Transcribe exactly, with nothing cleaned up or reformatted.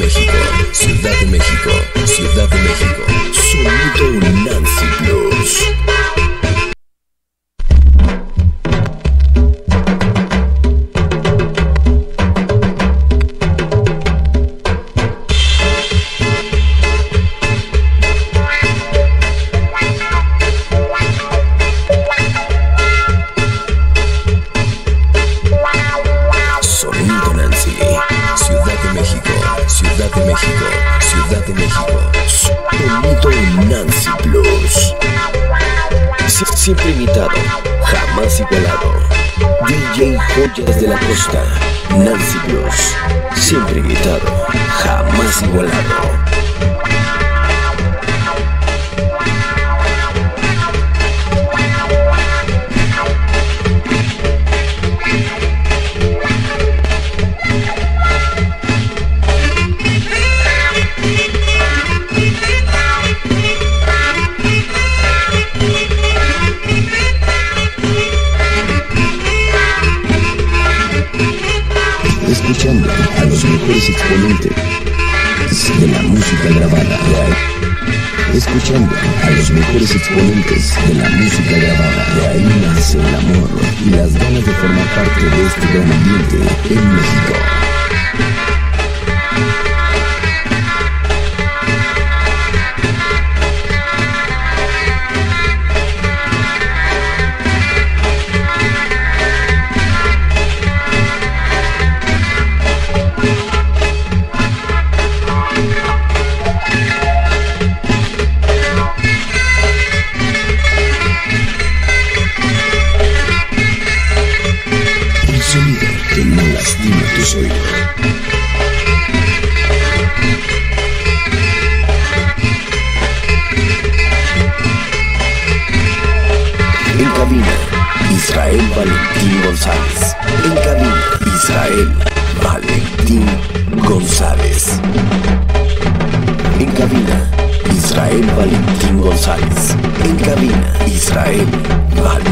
México, Ciudad de México, Ciudad de México. Sonido Nancy Plus. Siempre invitado, jamás igualado. D J Joyas de la Costa, Nancy Plus. Siempre invitado, jamás igualado. Escuchando a los mejores exponentes de la música grabada. Escuchando a los mejores exponentes de la música grabada. De ahí nace el amor y las ganas de formar parte de este gran ambiente en México. En cabina, Israel Valentín González. En cabina, Israel Valentín González. En cabina, Israel Valentín González. En cabina, Israel Valentín.